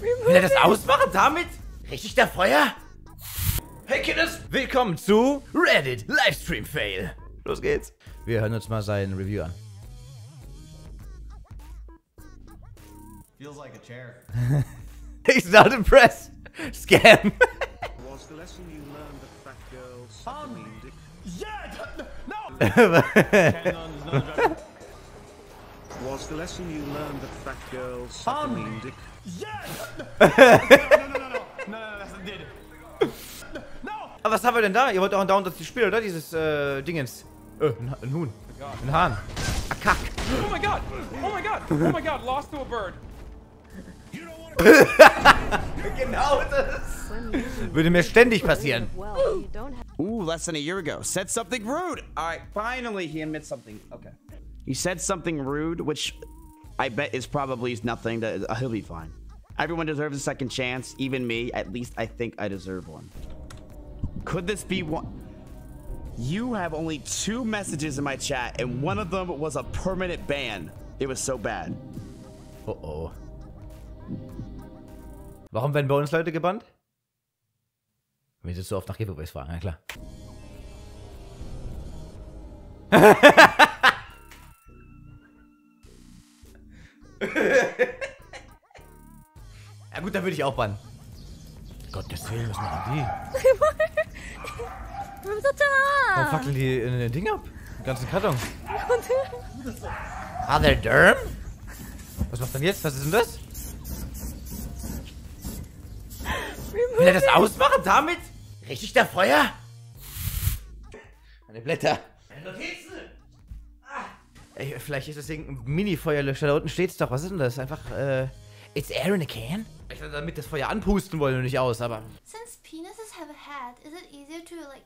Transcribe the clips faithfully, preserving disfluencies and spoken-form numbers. Will er das ausmachen damit? Richtig der Feuer? Hey Kiddos, willkommen zu Reddit Livestream Fail. Los geht's. Wir hören uns mal sein Review an. Feels like a chair. He's not impressed. Scam. Was the lesson you learned that fat girls are mean dick? Yeah, no. Was the lesson you learned that fat girls are mean dick? Yeah. No, no, no, no, no, that's not it. Aber was haben wir denn da? Ihr wollt auch ein Down, das Spiel, oder? Dieses äh, Dingens. Äh, ein Huhn. Ein Hahn. Ah, Kack. Oh my god! Oh my god! Oh my god! Lost to a bird. Genau das. Würde mir ständig passieren. Ooh, less than a year ago, said something rude. All right, finally he admits something. Okay. He said something rude, which I bet is probably nothing. That uh, he'll be fine. Everyone deserves a second chance, even me. At least I think I deserve one. Could this be one? You have only two messages in my chat, and one of them was a permanent ban. It was so bad. Uh oh. Warum werden bei uns Leute gebannt? Wir sind so oft nach Giveaways fragen, ja klar. Ja gut, da würde ich auch bannen. Gottes Willen, was machen die? Warum fackeln die in den Ding ab? Den ganzen Karton. Ah, der Derm? Was macht denn jetzt? Was ist denn das? Will er das ausmachen damit? Richtig der Feuer? Meine Blätter. Ey, vielleicht ist das irgendein Mini-Feuerlöscher. Da unten steht's doch. Was ist denn das? Einfach, äh... It's air in a can? Ich würde damit das Feuer anpusten wollen und nicht aus, aber... Since penises have a head, is it easier to, like,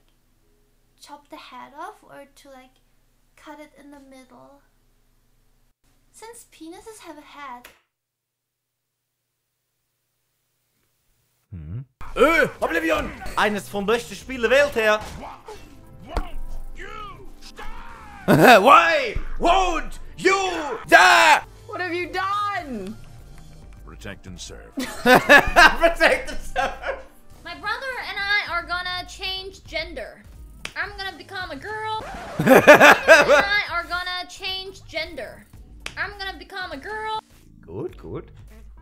chop the head off or to, like, cut it in the middle? Since penises have a head... Hm. Öh, Oblivion! Eines vom besten Spiel der Welt her! Why won't you die? What have you done? Protect and serve. Protect and serve! My brother and I are gonna change gender. I'm gonna become a girl. My brother and I are gonna change gender. I'm gonna become a girl. Gut, gut.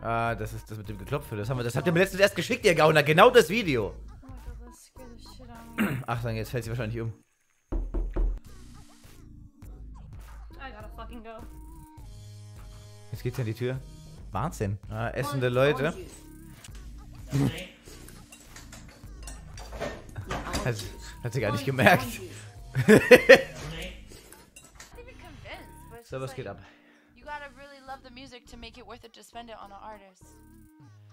Ah, das ist das mit dem Geklopfe. Das haben wir, das habt ihr mir letztens erst geschickt, ihr Gauner. Genau das Video. Ach, dann jetzt fällt sie wahrscheinlich um. Jetzt geht's an die Tür. Wahnsinn. Ah, essende Leute. hat, hat sie gar nicht gemerkt. So, was geht ab?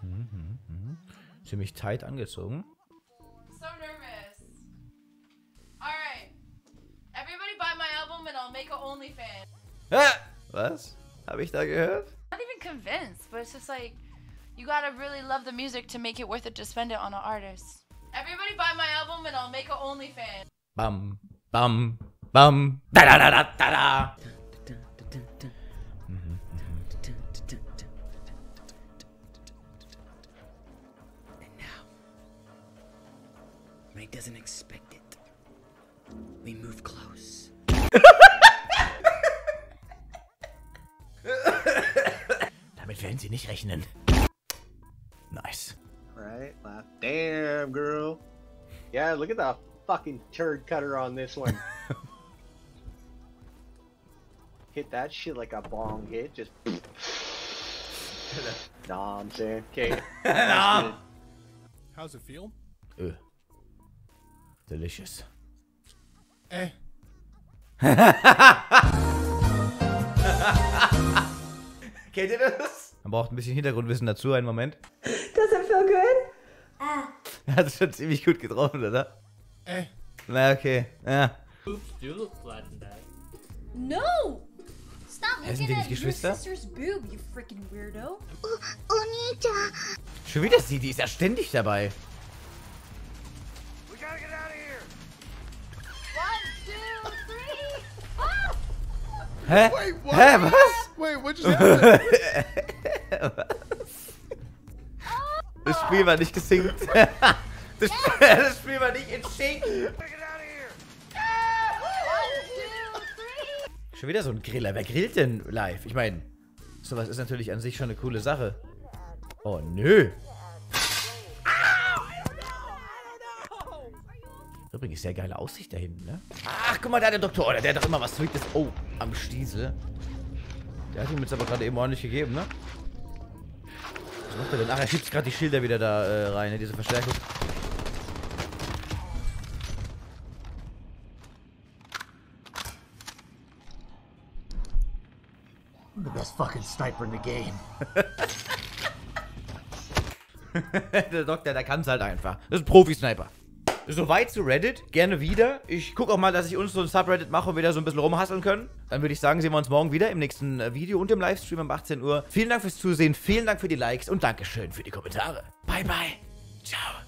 Mhm, mhm. Ziemlich tight angezogen. So nervous. Alright. Everybody buy my album and I'll make a OnlyFans. Ah, was? Habe ich da gehört? Not even convinced, but it's just like you gotta really love the music to make it worth it to spend it on an artist. Everybody buy my album and I'll make a OnlyFans. Bam, bam, bam. Da da da da da da. Mike doesn't expect it. We move close. Damit werden sie nicht rechnen. Nice. Right, laugh. Damn, girl. Yeah, look at the fucking turd cutter on this one. Hit that shit like a bong hit. Just. Nah, I'm saying. Okay. Nah. How's it feel? Ugh. Delicious. Eh. Kennt ihr das? Man braucht ein bisschen Hintergrundwissen dazu, einen Moment. Does it feel good? Ah. Er hat es schon ziemlich gut getroffen, oder? Eh. Na, okay. Ja. Oops, you look flat in that. No! Stop looking at your sister's boob, you freaking weirdo. Onita! Schon wieder sie, die ist ja ständig dabei. Hä? Wait, Hä? Was? Wait, what just happened? Was? Das Spiel war nicht gesinkt. Das Spiel war nicht in Sync. Schon wieder so ein Griller. Wer grillt denn live? Ich meine, sowas ist natürlich an sich schon eine coole Sache. Oh, nö. Übrigens, sehr geile Aussicht da hinten, ne? Ach, guck mal, da der Doktor. Der hat doch immer was Verrücktes. Oh, am Stiesel. Der hat ihm jetzt aber gerade eben ordentlich gegeben, ne? Was macht er denn? Ach, er schiebt gerade die Schilder wieder da äh, rein, ne? Diese Verstärkung. The best fucking sniper in the game. Der Doktor, der kann's halt einfach. Das ist ein Profi-Sniper. Soweit zu Reddit. Gerne wieder. Ich gucke auch mal, dass ich uns so ein Subreddit mache und wieder so ein bisschen rumhasseln können. Dann würde ich sagen, sehen wir uns morgen wieder im nächsten Video und im Livestream um achtzehn Uhr. Vielen Dank fürs Zusehen, vielen Dank für die Likes und Dankeschön für die Kommentare. Bye, bye. Ciao.